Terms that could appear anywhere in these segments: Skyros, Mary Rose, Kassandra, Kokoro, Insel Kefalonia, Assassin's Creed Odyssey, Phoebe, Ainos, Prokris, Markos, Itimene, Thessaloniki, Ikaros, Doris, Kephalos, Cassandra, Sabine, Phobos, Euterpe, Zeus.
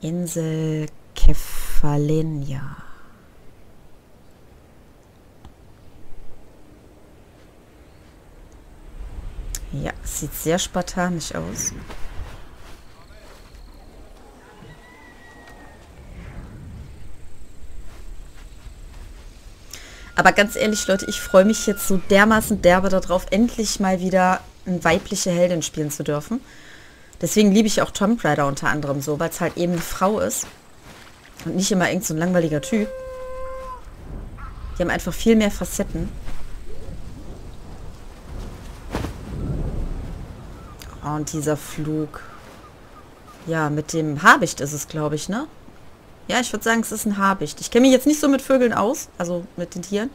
Insel Kefalonia. Ja, sieht sehr spartanisch aus. Aber ganz ehrlich, Leute, ich freue mich jetzt so dermaßen derbe darauf, endlich mal wieder eine weibliche Heldin spielen zu dürfen. Deswegen liebe ich auch Tomb Raider unter anderem so, weil es halt eben eine Frau ist. Und nicht immer irgend so ein langweiliger Typ. Die haben einfach viel mehr Facetten. Oh, und dieser Flug. Ja, mit dem Habicht ist es, glaube ich, ne? Ja, ich würde sagen, es ist ein Habicht. Ich kenne mich jetzt nicht so mit Vögeln aus, also mit den Tieren.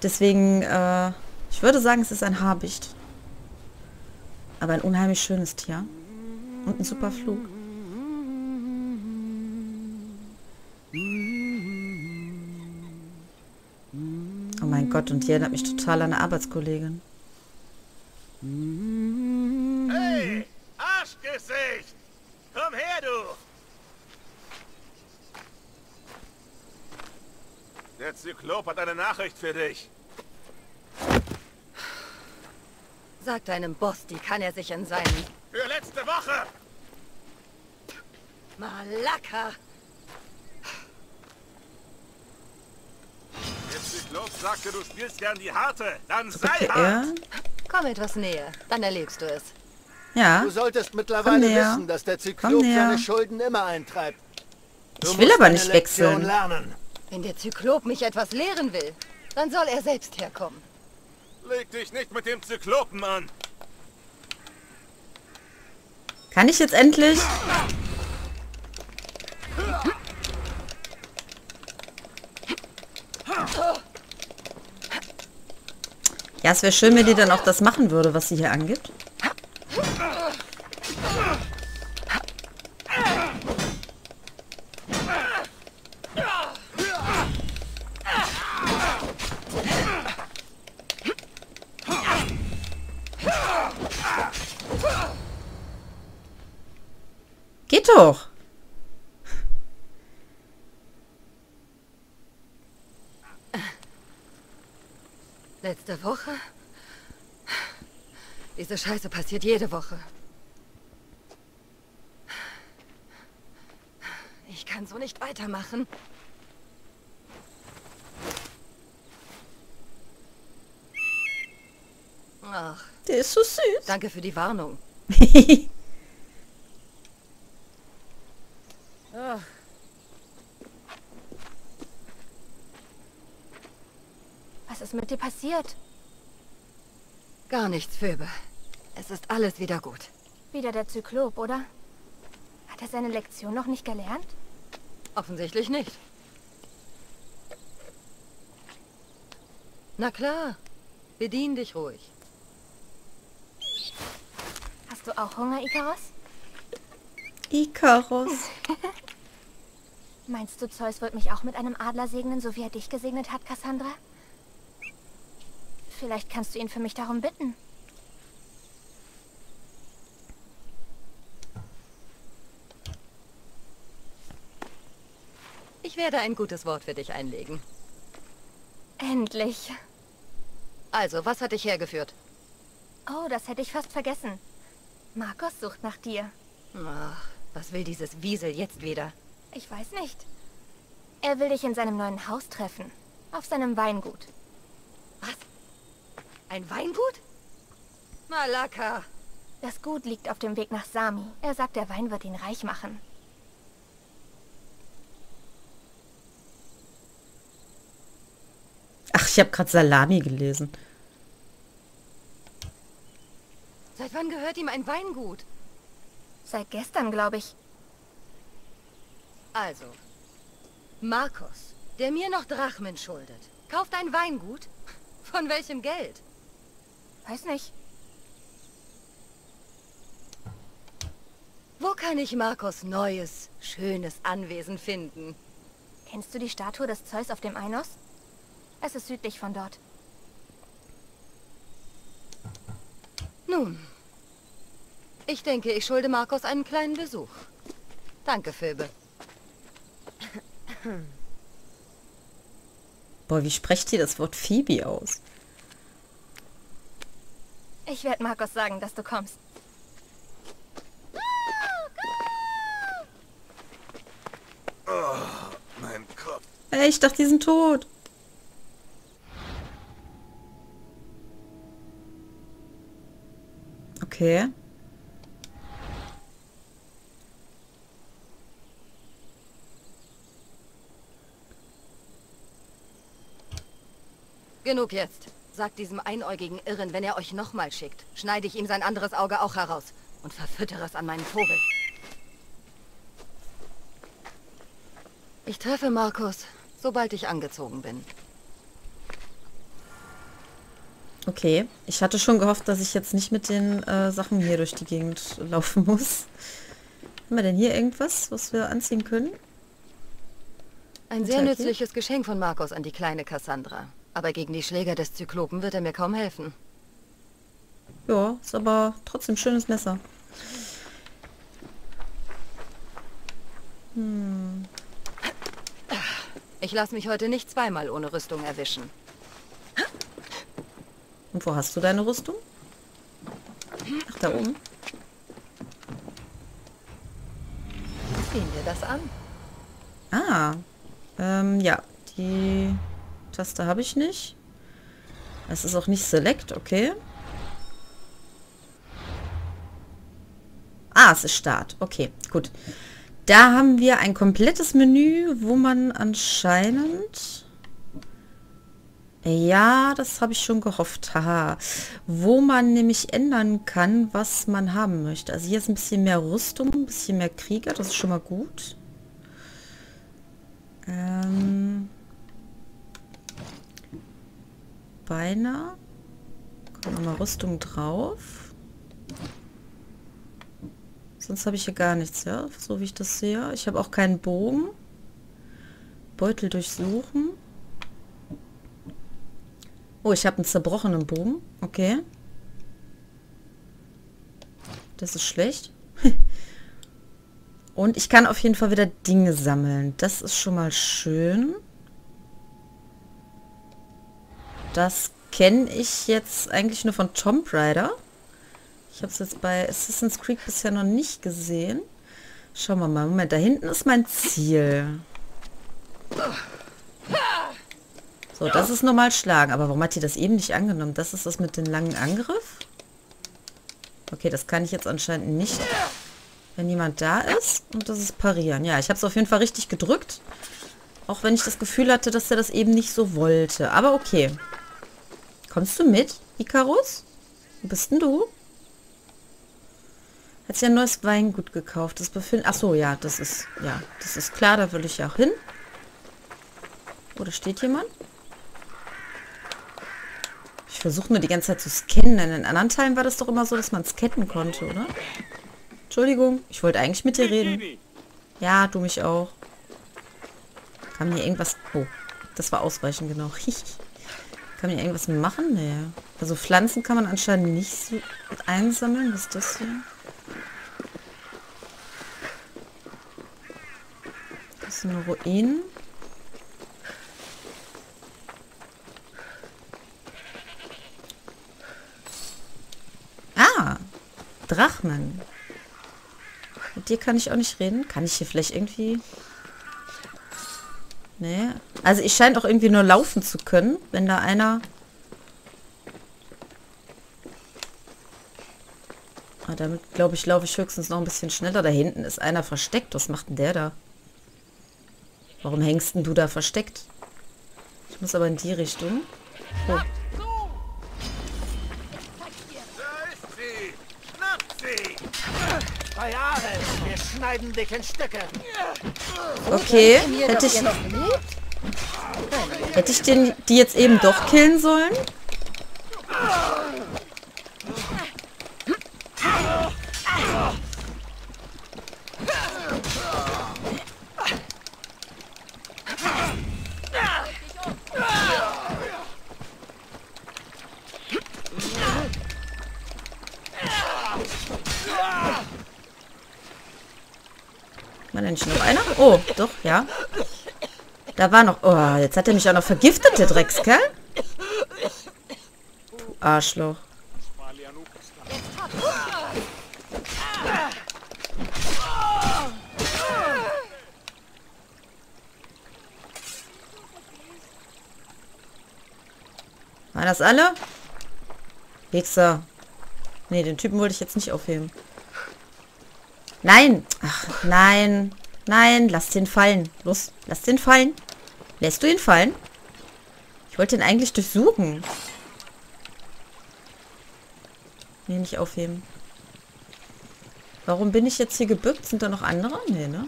Deswegen, ich würde sagen, es ist ein Habicht. Aber ein unheimlich schönes Tier. Und ein super Flug. Oh mein Gott, und die erinnert mich total an eine Arbeitskollegin. Hey, Arschgesicht! Komm her, du! Der Zyklop hat eine Nachricht für dich. Sag deinem Boss, die kann er sich in seinen... Für letzte Woche! Malaka! Der Zyklop sagte, du spielst gern die Harte. Dann sei hart! Komm etwas näher, dann erlebst du es. Ja. Du solltest mittlerweile wissen, dass der Zyklop seine Schulden immer eintreibt. Ich will aber nicht wechseln. Wenn der Zyklop mich etwas lehren will, dann soll er selbst herkommen. Leg dich nicht mit dem Zyklopen an. Kann ich jetzt endlich? Ja, es wäre schön, wenn die dann auch das machen würde, was sie hier angibt. Geht doch. Letzte Woche? Diese Scheiße passiert jede Woche. Ich kann so nicht weitermachen. Ach, der ist so süß. Danke für die Warnung. Ach. Was ist mit dir passiert? Gar nichts, Phoebe. Es ist alles wieder gut. Wieder der Zyklop, oder? Hat er seine Lektion noch nicht gelernt? Offensichtlich nicht. Na klar. Bedien dich ruhig. Hast du auch Hunger, Ikaros? Ikaros. Meinst du, Zeus wollte mich auch mit einem Adler segnen, so wie er dich gesegnet hat, Cassandra? Vielleicht kannst du ihn für mich darum bitten. Ich werde ein gutes Wort für dich einlegen. Endlich. Also, was hat dich hergeführt? Oh, das hätte ich fast vergessen. Markos sucht nach dir. Ach. Was will dieses Wiesel jetzt wieder? Ich weiß nicht. Er will dich in seinem neuen Haus treffen. Auf seinem Weingut. Was? Ein Weingut? Malaka! Das Gut liegt auf dem Weg nach Sami. Er sagt, der Wein wird ihn reich machen. Ach, ich habe gerade Salami gelesen. Seit wann gehört ihm ein Weingut? Seit gestern, glaube ich. Also, Markos, der mir noch Drachmen schuldet, kauft ein Weingut? Von welchem Geld? Weiß nicht. Wo kann ich Markos neues, schönes Anwesen finden? Kennst du die Statue des Zeus auf dem Ainos? Es ist südlich von dort. Nun... Ich denke, ich schulde Markos einen kleinen Besuch. Danke, Phoebe. Boah, wie sprecht ihr das Wort Phoebe aus? Ich werde Markos sagen, dass du kommst. Go, go! Oh, mein Kopf. Ey, ich dachte, die sind tot. Okay. Genug jetzt. Sagt diesem einäugigen Irren, wenn er euch nochmal schickt, schneide ich ihm sein anderes Auge auch heraus und verfüttere es an meinen Vogel. Ich treffe Markos, sobald ich angezogen bin. Okay, ich hatte schon gehofft, dass ich jetzt nicht mit den Sachen hier durch die Gegend laufen muss. Haben wir denn hier irgendwas, was wir anziehen können? Ein sehr nützliches Geschenk von Markos an die kleine Kassandra. Aber gegen die Schläger des Zyklopen wird er mir kaum helfen. Ja, ist aber trotzdem ein schönes Messer. Hm. Ich lasse mich heute nicht zweimal ohne Rüstung erwischen. Und wo hast du deine Rüstung? Ach, da oben. Ziehen wir das an. Ah, ja, die... Taste habe ich nicht. Es ist auch nicht Select, okay. Ah, es ist Start. Okay, gut. Da haben wir ein komplettes Menü, wo man anscheinend... Ja, das habe ich schon gehofft. Haha. Wo man nämlich ändern kann, was man haben möchte. Also hier ist ein bisschen mehr Rüstung, ein bisschen mehr Krieger. Das ist schon mal gut. Beinahe. Kommt nochmal Rüstung drauf. Sonst habe ich hier gar nichts, ja? So wie ich das sehe. Ich habe auch keinen Bogen. Beutel durchsuchen. Oh, ich habe einen zerbrochenen Bogen. Okay. Das ist schlecht. Und ich kann auf jeden Fall wieder Dinge sammeln. Das ist schon mal schön. Das kenne ich jetzt eigentlich nur von Tomb Raider. Ich habe es jetzt bei Assassin's Creed bisher noch nicht gesehen. Schauen wir mal. Moment, da hinten ist mein Ziel. So, das ist normal schlagen. Aber warum hat die das eben nicht angenommen? Das ist das mit dem langen Angriff? Okay, das kann ich jetzt anscheinend nicht, wenn jemand da ist. Und das ist parieren. Ja, ich habe es auf jeden Fall richtig gedrückt. Auch wenn ich das Gefühl hatte, dass er das eben nicht so wollte. Aber okay. Kommst du mit, Ikaros? Wo bist denn du? Hat sich ein neues Weingut gekauft. Das befindet... Achso, ja, das ist klar. Da will ich ja auch hin. Oh, da steht jemand. Ich versuche nur die ganze Zeit zu scannen. Denn in anderen Teilen war das doch immer so, dass man scannen konnte, oder? Entschuldigung, ich wollte eigentlich mit dir reden. Ja, du mich auch. Kann hier irgendwas... Oh, das war ausweichen, genau. Kann man hier irgendwas machen? Nee. Also Pflanzen kann man anscheinend nicht so einsammeln. Was ist das hier? Das ist eine Ruine. Ah! Drachmen. Mit dir kann ich auch nicht reden. Kann ich hier vielleicht irgendwie... Nee. Also ich scheine auch irgendwie nur laufen zu können, wenn da einer... Ah, damit, glaube ich, laufe ich höchstens noch ein bisschen schneller. Da hinten ist einer versteckt. Was macht denn der da? Warum hängst denn du da versteckt? Ich muss aber in die Richtung. Oh. Wir schneiden dich in Stücke. Okay, hätte ich den, die jetzt eben doch killen sollen? War da nicht noch einer? Oh, doch, ja. Da war noch... Oh, jetzt hat er mich auch noch vergiftet, der Dreckskerl. Du Arschloch. Waren das alle? Wichser. Nee, den Typen wollte ich jetzt nicht aufheben. Nein! Ach, nein. Nein, lass den fallen. Los, lass den fallen. Lässt du ihn fallen? Ich wollte ihn eigentlich durchsuchen. Nee, nicht aufheben. Warum bin ich jetzt hier gebückt? Sind da noch andere? Nee, ne?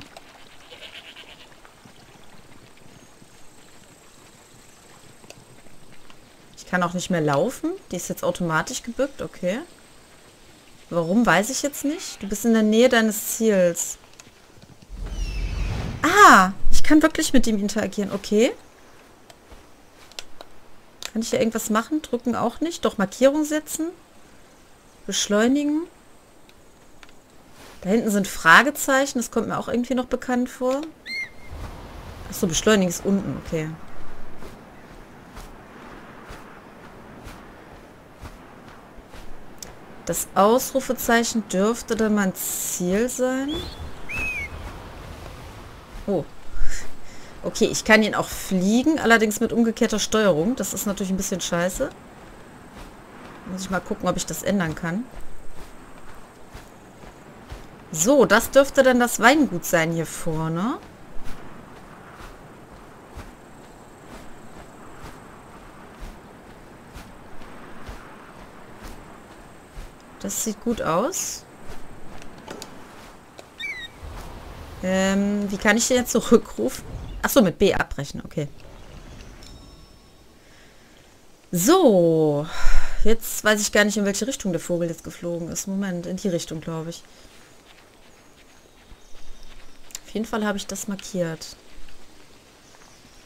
Ich kann auch nicht mehr laufen. Die ist jetzt automatisch gebückt. Okay. Warum, weiß ich jetzt nicht. Du bist in der Nähe deines Ziels. Ah, ich kann wirklich mit ihm interagieren. Okay. Kann ich hier irgendwas machen? Drücken auch nicht. Doch, Markierung setzen. Beschleunigen. Da hinten sind Fragezeichen. Das kommt mir auch irgendwie noch bekannt vor. Achso, Beschleunigen ist unten. Okay. Das Ausrufezeichen dürfte dann mein Ziel sein. Oh. Okay, ich kann ihn auch fliegen, allerdings mit umgekehrter Steuerung. Das ist natürlich ein bisschen scheiße. Muss ich mal gucken, ob ich das ändern kann. So, das dürfte dann das Weingut sein hier vorne. Das sieht gut aus. Wie kann ich den jetzt zurückrufen? Achso, mit B abbrechen, okay. So. Jetzt weiß ich gar nicht, in welche Richtung der Vogel jetzt geflogen ist. Moment, in die Richtung, glaube ich. Auf jeden Fall habe ich das markiert.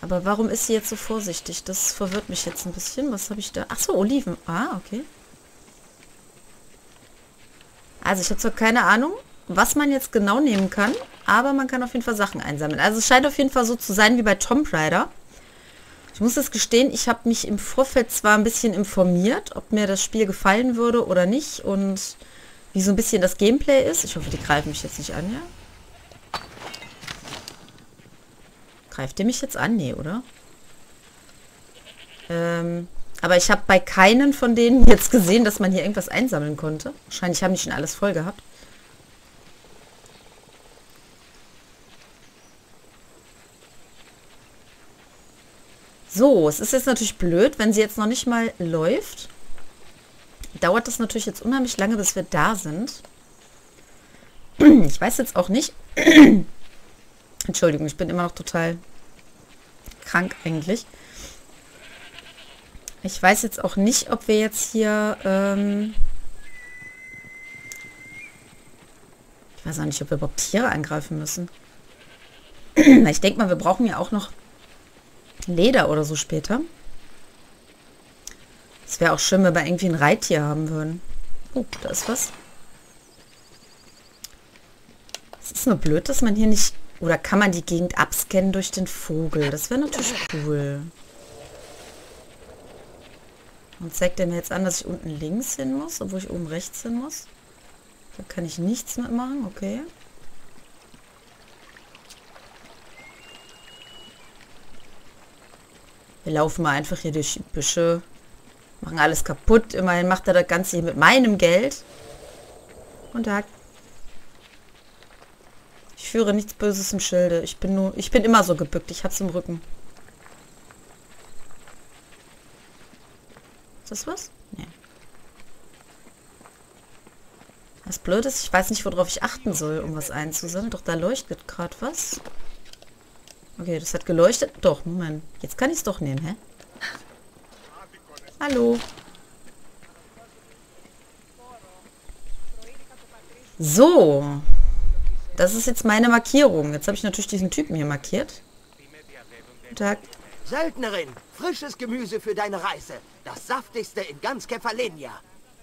Aber warum ist sie jetzt so vorsichtig? Das verwirrt mich jetzt ein bisschen. Was habe ich da? Achso, Oliven. Ah, okay. Also ich habe zwar keine Ahnung, was man jetzt genau nehmen kann, aber man kann auf jeden Fall Sachen einsammeln. Also es scheint auf jeden Fall so zu sein wie bei Tomb Raider. Ich muss es gestehen, ich habe mich im Vorfeld zwar ein bisschen informiert, ob mir das Spiel gefallen würde oder nicht und wie so ein bisschen das Gameplay ist. Ich hoffe, die greifen mich jetzt nicht an, ja? Greift ihr mich jetzt an? Nee, oder? Aber ich habe bei keinen von denen jetzt gesehen, dass man hier irgendwas einsammeln konnte. Wahrscheinlich haben die schon alles voll gehabt. So, es ist jetzt natürlich blöd, wenn sie jetzt noch nicht mal läuft. Dauert das natürlich jetzt unheimlich lange, bis wir da sind. Ich weiß jetzt auch nicht. Entschuldigung, ich bin immer noch total krank eigentlich. Ich weiß jetzt auch nicht, ob wir jetzt hier... ich weiß auch nicht, ob wir überhaupt Tiere angreifen müssen. Ich denke mal, wir brauchen ja auch noch Leder oder so später. Es wäre auch schön, wenn wir irgendwie ein Reittier haben würden. Oh, da ist was. Es ist nur blöd, dass man hier nicht... Oder kann man die Gegend abscannen durch den Vogel? Das wäre natürlich cool. Und zeigt er mir jetzt an, dass ich unten links hin muss, obwohl ich oben rechts hin muss. Da kann ich nichts mitmachen, okay. Wir laufen mal einfach hier durch die Büsche. Machen alles kaputt. Immerhin macht er das Ganze hier mit meinem Geld. Und da... Ich führe nichts Böses im Schilde. Ich bin immer so gebückt. Ich hab's im Rücken. Ist das was? Nee. Was blöd ist, ich weiß nicht, worauf ich achten soll, um was einzusammeln. Doch, da leuchtet gerade was. Okay, das hat geleuchtet. Doch, Moment. Jetzt kann ich es doch nehmen, hä? Hallo. So. Das ist jetzt meine Markierung. Jetzt habe ich natürlich diesen Typen hier markiert. Guten Tag. Söldnerin, frisches Gemüse für deine Reise. Das saftigste in ganz Kefalonia.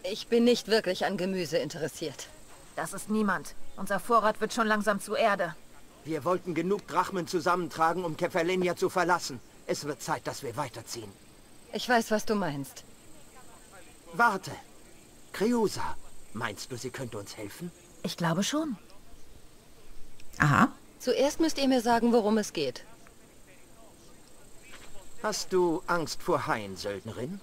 Ich bin nicht wirklich an Gemüse interessiert. Das ist niemand. Unser Vorrat wird schon langsam zu Erde. Wir wollten genug Drachmen zusammentragen, um Kefalonia zu verlassen. Es wird Zeit, dass wir weiterziehen. Ich weiß, was du meinst. Warte. Creusa, meinst du, sie könnte uns helfen? Ich glaube schon. Aha. Zuerst müsst ihr mir sagen, worum es geht. Hast du Angst vor Haien, Söldnerin?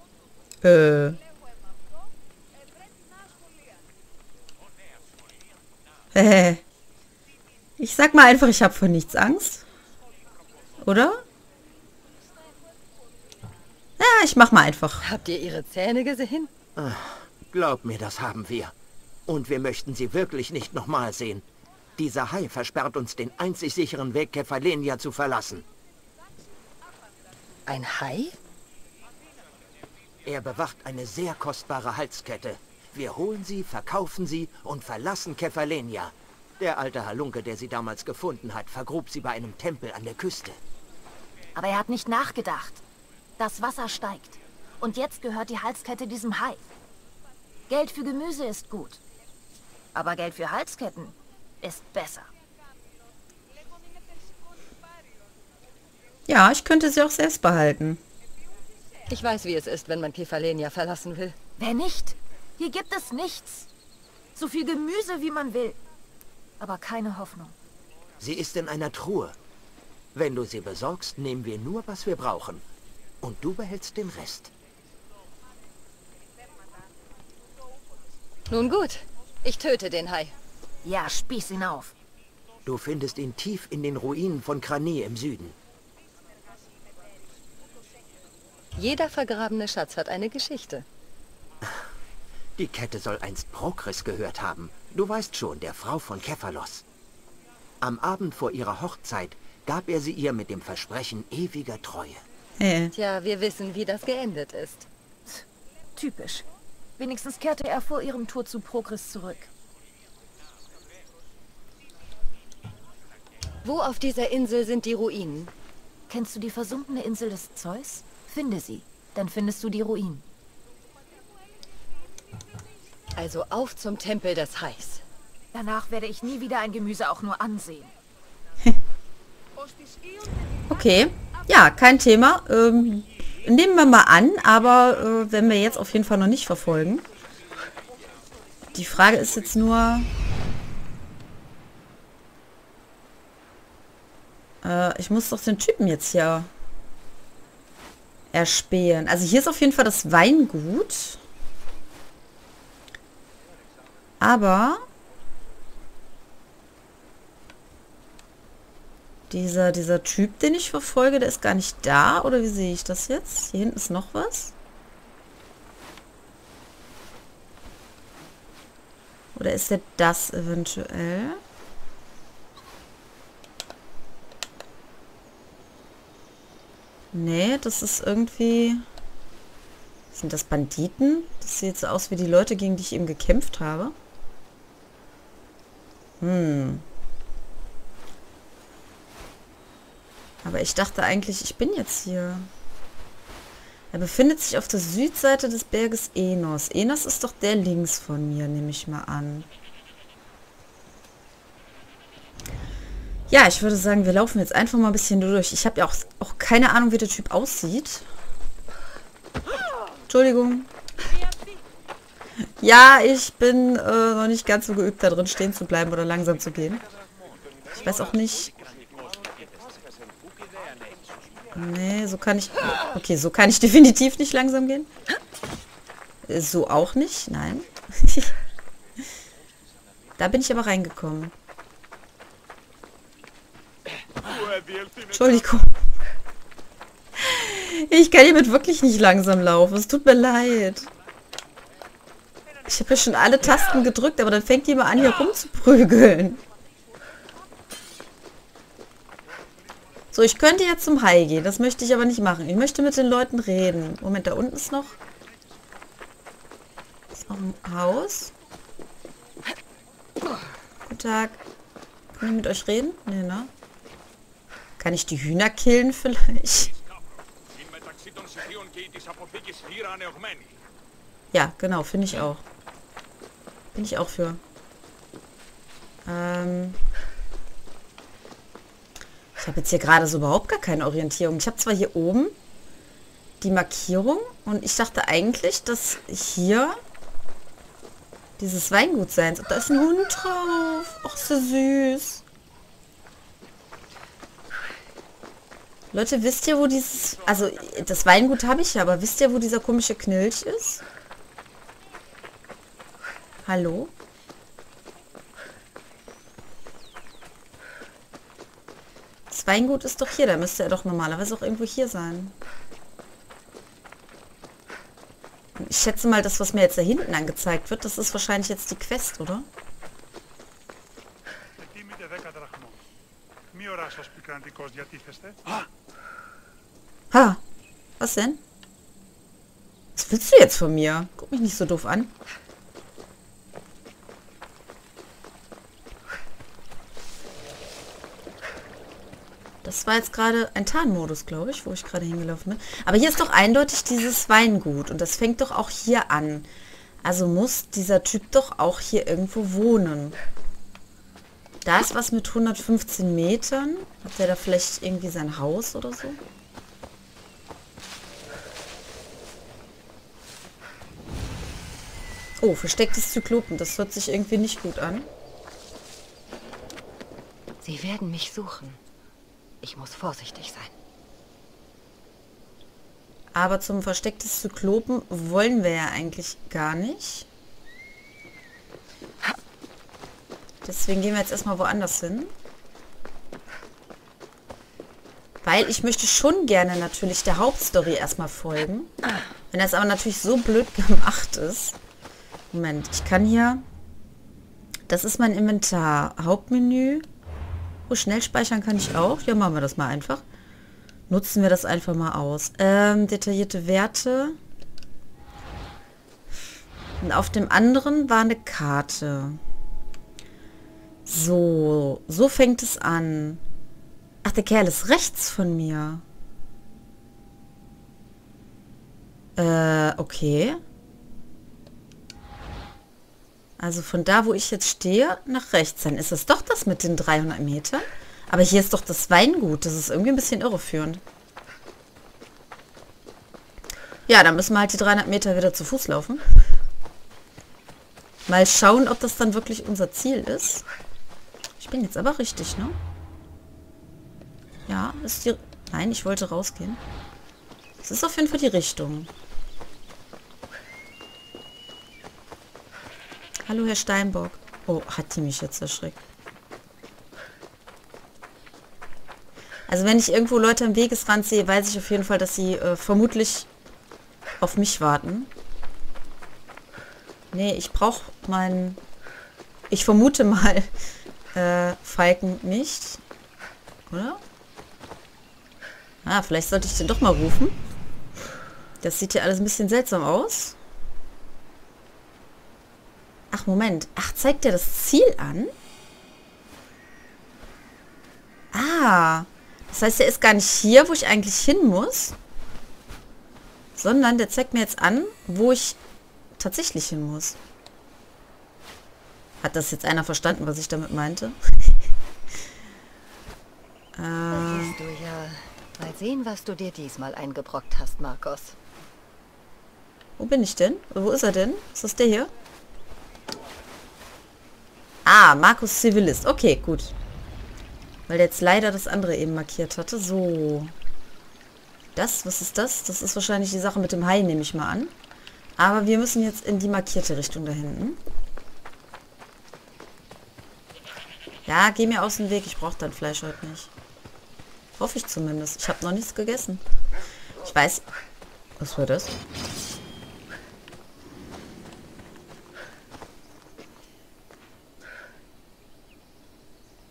Ich sag mal einfach, ich habe vor nichts Angst. Oder? Ja, ich mach mal einfach. Habt ihr ihre Zähne gesehen? Ach, glaub mir, das haben wir. Und wir möchten sie wirklich nicht nochmal sehen. Dieser Hai versperrt uns den einzig sicheren Weg, Kefalonia zu verlassen. Ein Hai? Er bewacht eine sehr kostbare Halskette. Wir holen sie, verkaufen sie und verlassen Kefalonia. Der alte Halunke, der sie damals gefunden hat, vergrub sie bei einem Tempel an der Küste. Aber er hat nicht nachgedacht. Das Wasser steigt. Und jetzt gehört die Halskette diesem Hai. Geld für Gemüse ist gut. Aber Geld für Halsketten ist besser. Ja, ich könnte sie auch selbst behalten. Ich weiß, wie es ist, wenn man Kefalonia verlassen will. Wer nicht? Hier gibt es nichts. So viel Gemüse, wie man will. Aber keine Hoffnung. Sie ist in einer Truhe. Wenn du sie besorgst, nehmen wir nur, was wir brauchen. Und du behältst den Rest. Nun gut. Ich töte den Hai. Ja, spieß ihn auf. Du findest ihn tief in den Ruinen von Kranie im Süden. Jeder vergrabene Schatz hat eine Geschichte. Die Kette soll einst Prokris gehört haben. Du weißt schon, der Frau von Kephalos. Am Abend vor ihrer Hochzeit gab er sie ihr mit dem Versprechen ewiger Treue. Tja, wir wissen, wie das geendet ist. Typisch. Wenigstens kehrte er vor ihrem Tod zu Prokris zurück. Wo auf dieser Insel sind die Ruinen? Kennst du die versunkene Insel des Zeus? Finde sie, dann findest du die Ruinen. Also auf zum Tempel des Hais. Danach werde ich nie wieder ein Gemüse auch nur ansehen. Okay, ja, kein Thema. Nehmen wir mal an, aber wenn wir jetzt auf jeden Fall noch nicht verfolgen. Die Frage ist jetzt nur... ich muss doch den Typen jetzt hier... erspähen. Also hier ist auf jeden Fall das Weingut. Aber dieser Typ, den ich verfolge, der ist gar nicht da. Oder wie sehe ich das jetzt? Hier hinten ist noch was. Oder ist der das eventuell? Nee, das ist irgendwie... Sind das Banditen? Das sieht so aus wie die Leute, gegen die ich eben gekämpft habe. Hm. Aber ich dachte eigentlich, ich bin jetzt hier. Er befindet sich auf der Südseite des Berges Ainos. Ainos ist doch der links von mir, nehme ich mal an. Ja, ich würde sagen, wir laufen jetzt einfach mal ein bisschen durch. Ich habe ja auch keine Ahnung, wie der Typ aussieht. Entschuldigung. Ja, ich bin noch nicht ganz so geübt, da drin stehen zu bleiben oder langsam zu gehen. Ich weiß auch nicht... Nee, so kann ich... Okay, so kann ich definitiv nicht langsam gehen. So auch nicht, nein. Da bin ich aber reingekommen. Entschuldigung. Ich kann hiermit wirklich nicht langsam laufen. Es tut mir leid. Ich habe ja schon alle Tasten gedrückt, aber dann fängt die mal an, hier rumzuprügeln. So, ich könnte ja zum Hai gehen. Das möchte ich aber nicht machen. Ich möchte mit den Leuten reden. Moment, da unten ist noch... Ist noch ein Haus. Guten Tag. Kann ich mit euch reden? Nee, ne? Kann ich die Hühner killen vielleicht? Ja, genau, finde ich auch. Bin ich auch für. Ich habe jetzt hier gerade so überhaupt gar keine Orientierung. Ich habe zwar hier oben die Markierung und ich dachte eigentlich, dass hier dieses Weingut sein soll. Da ist ein Hund drauf. Ach, so süß. Leute, wisst ihr, wo dieses... Also, das Weingut habe ich ja, aber wisst ihr, wo dieser komische Knilch ist? Hallo? Das Weingut ist doch hier, da müsste er doch normalerweise auch irgendwo hier sein. Ich schätze mal, das, was mir jetzt da hinten angezeigt wird, das ist wahrscheinlich jetzt die Quest, oder? Ha! Was denn? Was willst du jetzt von mir? Guck mich nicht so doof an. Das war jetzt gerade ein Tarnmodus, glaube ich, wo ich gerade hingelaufen bin. Aber hier ist doch eindeutig dieses Weingut. Und das fängt doch auch hier an. Also muss dieser Typ doch auch hier irgendwo wohnen. Da ist was mit 115 Metern. Hat der da vielleicht irgendwie sein Haus oder so? Oh, verstecktes Zyklopen. Das hört sich irgendwie nicht gut an. Sie werden mich suchen. Ich muss vorsichtig sein. Aber zum Versteck des Zyklopen wollen wir ja eigentlich gar nicht. Deswegen gehen wir jetzt erstmal woanders hin. Weil ich möchte schon gerne natürlich der Hauptstory erstmal folgen. Wenn das aber natürlich so blöd gemacht ist. Moment, ich kann hier... Das ist mein Inventar. Hauptmenü. Oh, schnell speichern kann ich auch. Ja, machen wir das mal einfach. Nutzen wir das einfach mal aus. Detaillierte Werte. Und auf dem anderen war eine Karte. So. So fängt es an. Ach, der Kerl ist rechts von mir. Okay. Also von da, wo ich jetzt stehe, nach rechts. Dann ist es doch das mit den 300 Metern. Aber hier ist doch das Weingut. Das ist irgendwie ein bisschen irreführend. Ja, dann müssen wir halt die 300 Meter wieder zu Fuß laufen. Mal schauen, ob das dann wirklich unser Ziel ist. Ich bin jetzt aber richtig, ne? Ja, ist die... Nein, ich wollte rausgehen. Das ist auf jeden Fall die Richtung. Hallo, Herr Steinbock. Oh, hat die mich jetzt erschreckt. Also wenn ich irgendwo Leute am Wegesrand sehe, weiß ich auf jeden Fall, dass sie vermutlich auf mich warten. Nee, ich brauche meinen... Ich vermute mal Falken nicht. Oder? Ah, vielleicht sollte ich den doch mal rufen. Das sieht ja alles ein bisschen seltsam aus. Ach, Moment. Ach, zeigt der das Ziel an? Ah. Das heißt, er ist gar nicht hier, wo ich eigentlich hin muss. Sondern der zeigt mir jetzt an, wo ich tatsächlich hin muss. Hat das jetzt einer verstanden, was ich damit meinte? Siehst du ja. Mal sehen, was du dir diesmal eingebrockt hast, Markos. Wo bin ich denn? Wo ist er denn? Ist das der hier? Ah, Markos Zivilist. Okay, gut. Weil der jetzt leider das andere eben markiert hatte. So. Das, was ist das? Das ist wahrscheinlich die Sache mit dem Hai, nehme ich mal an. Aber wir müssen jetzt in die markierte Richtung da hinten. Ja, geh mir aus dem Weg. Ich brauche dein Fleisch heute nicht. Hoffe ich zumindest. Ich habe noch nichts gegessen. Ich weiß... Was war das?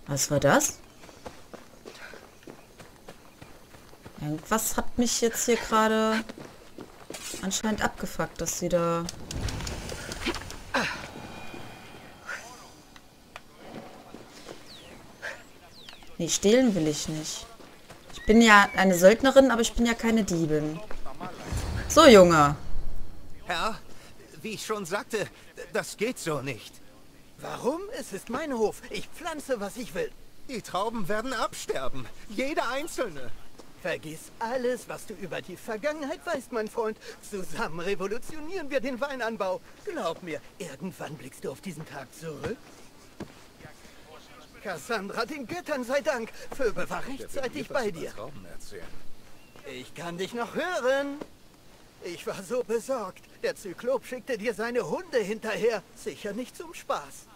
Was war das? Irgendwas hat mich jetzt hier gerade anscheinend abgefuckt, dass sie da... Nee, stehlen will ich nicht. Ich bin ja eine Söldnerin, aber ich bin ja keine Diebin. So, Junge. Herr, wie ich schon sagte, das geht so nicht. Warum? Es ist mein Hof. Ich pflanze, was ich will. Die Trauben werden absterben. Jede einzelne. Vergiss alles, was du über die Vergangenheit weißt, mein Freund. Zusammen revolutionieren wir den Weinanbau. Glaub mir, irgendwann blickst du auf diesen Tag zurück. Kassandra, den Göttern sei Dank. Phoebe war rechtzeitig bei dir. Ich kann dich noch hören. Ich war so besorgt. Der Zyklop schickte dir seine Hunde hinterher. Sicher nicht zum Spaß.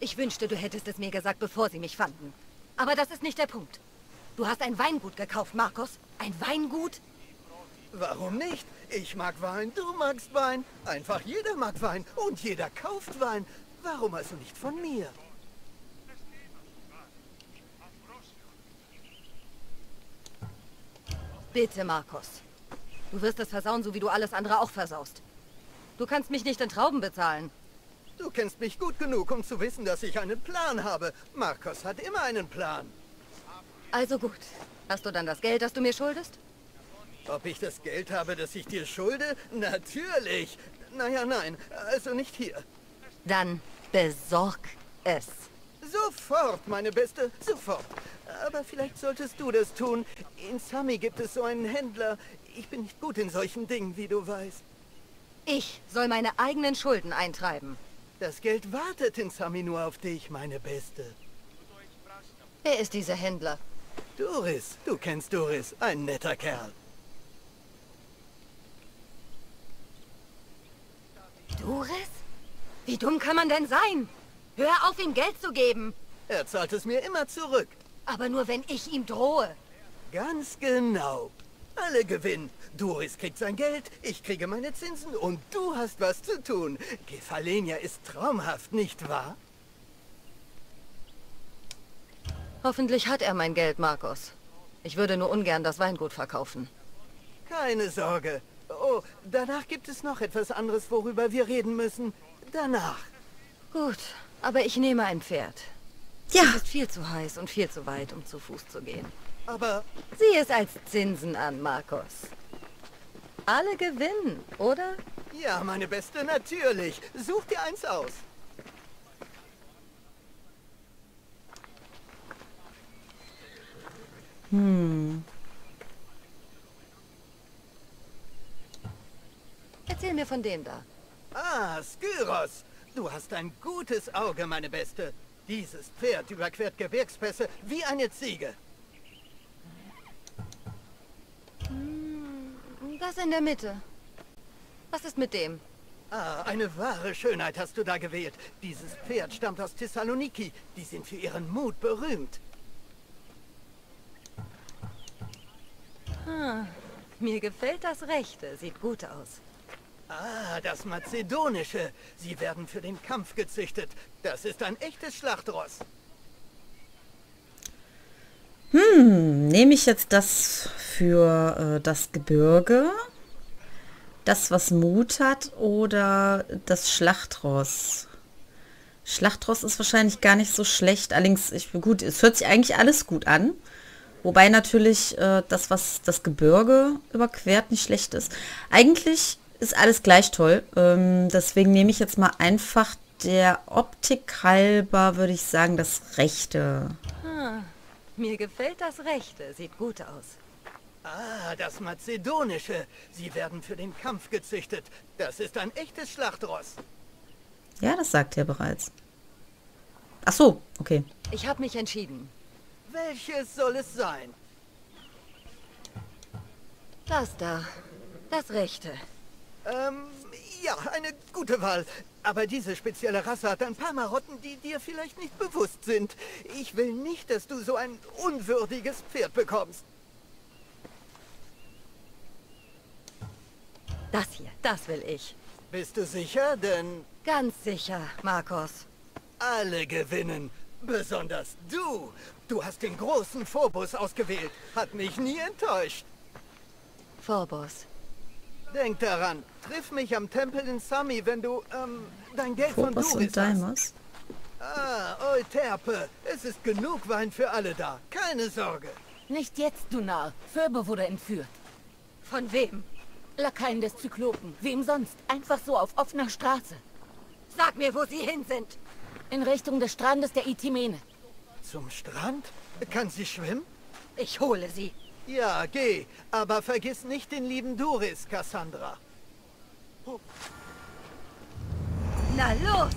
Ich wünschte, du hättest es mir gesagt, bevor sie mich fanden. Aber das ist nicht der Punkt. Du hast ein Weingut gekauft, Markos. Ein Weingut? Warum nicht? Ich mag Wein, du magst Wein. Einfach jeder mag Wein und jeder kauft Wein. Warum also nicht von mir? Bitte, Markos. Du wirst es versauen, so wie du alles andere auch versaust. Du kannst mich nicht in Trauben bezahlen. Du kennst mich gut genug, um zu wissen, dass ich einen Plan habe. Markos hat immer einen Plan. Also gut. Hast du dann das Geld, das du mir schuldest? Ob ich das Geld habe, das ich dir schulde? Natürlich. Naja, nein. Also nicht hier. Dann besorg es. Sofort, meine Beste. Sofort. Aber vielleicht solltest du das tun. In Sami gibt es so einen Händler. Ich bin nicht gut in solchen Dingen, wie du weißt. Ich soll meine eigenen Schulden eintreiben. Das Geld wartet in Sami nur auf dich, meine Beste. Wer ist dieser Händler? Doris. Du kennst Doris. Ein netter Kerl. Doris? Wie dumm kann man denn sein? Hör auf, ihm Geld zu geben. Er zahlt es mir immer zurück. Aber nur, wenn ich ihm drohe. Ganz genau. Alle gewinnen. Doris kriegt sein Geld, ich kriege meine Zinsen und du hast was zu tun. Kefalonia ist traumhaft, nicht wahr? Hoffentlich hat er mein Geld, Markos. Ich würde nur ungern das Weingut verkaufen. Keine Sorge. Oh, danach gibt es noch etwas anderes, worüber wir reden müssen. Danach. Gut, aber ich nehme ein Pferd. Ja. Es ist viel zu heiß und viel zu weit, um zu Fuß zu gehen. Aber... Sieh es als Zinsen an, Markos. Alle gewinnen, oder? Ja, meine Beste, natürlich. Such dir eins aus. Erzähl mir von dem da. Ah, Skyros. Du hast ein gutes Auge, meine Beste. Dieses Pferd überquert Gebirgspässe wie eine Ziege. Das in der Mitte. Was ist mit dem? Ah, eine wahre Schönheit hast du da gewählt. Dieses Pferd stammt aus Thessaloniki. Die sind für ihren Mut berühmt. Ah, mir gefällt das Rechte. Sieht gut aus. Ah, das Mazedonische. Sie werden für den Kampf gezüchtet. Das ist ein echtes Schlachtross. Nehme ich jetzt das für das Gebirge, das was Mut hat, oder das Schlachtross? Schlachtross ist wahrscheinlich gar nicht so schlecht, allerdings, gut, es hört sich eigentlich alles gut an, wobei natürlich das, was das Gebirge überquert, nicht schlecht ist. Eigentlich ist alles gleich toll, deswegen nehme ich jetzt mal einfach der Optik halber, würde ich sagen, das Rechte. Mir gefällt das Rechte. Sieht gut aus. Ah, das Mazedonische. Sie werden für den Kampf gezüchtet. Das ist ein echtes Schlachtross. Ja, das sagt er bereits. Ach so, okay. Ich habe mich entschieden. Welches soll es sein? Das da. Das Rechte. Ja, eine gute Wahl. Aber diese spezielle Rasse hat ein paar Marotten, die dir vielleicht nicht bewusst sind. Ich will nicht, dass du so ein unwürdiges Pferd bekommst. Das hier, das will ich. Bist du sicher, denn... Ganz sicher, Markos. Alle gewinnen. Besonders du. Du hast den großen Phobos ausgewählt. Hat mich nie enttäuscht. Phobos. Denk daran, triff mich am Tempel in Sami, wenn du, dein Geld von Doris hast. Ah, Euterpe, es ist genug Wein für alle da, keine Sorge. Nicht jetzt, du Narr, Phoebe wurde entführt. Von wem? Lakaien des Zyklopen, wem sonst, einfach so auf offener Straße. Sag mir, wo sie hin sind. In Richtung des Strandes der Itimene. Zum Strand? Kann sie schwimmen? Ich hole sie. Ja, geh. Aber vergiss nicht den lieben Doris, Cassandra. Oh. Na los!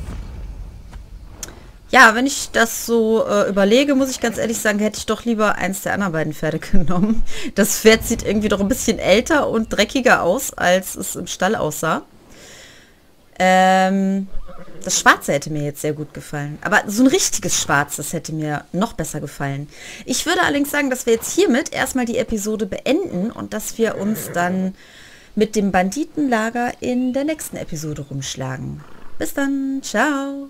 Ja, wenn ich das so überlege, muss ich ganz ehrlich sagen, hätte ich doch lieber eins der anderen beiden Pferde genommen. Das Pferd sieht irgendwie doch ein bisschen älter und dreckiger aus, als es im Stall aussah. Das Schwarze hätte mir jetzt sehr gut gefallen. Aber so ein richtiges Schwarz, das hätte mir noch besser gefallen. Ich würde allerdings sagen, dass wir jetzt hiermit erstmal die Episode beenden und dass wir uns dann mit dem Banditenlager in der nächsten Episode rumschlagen. Bis dann, ciao!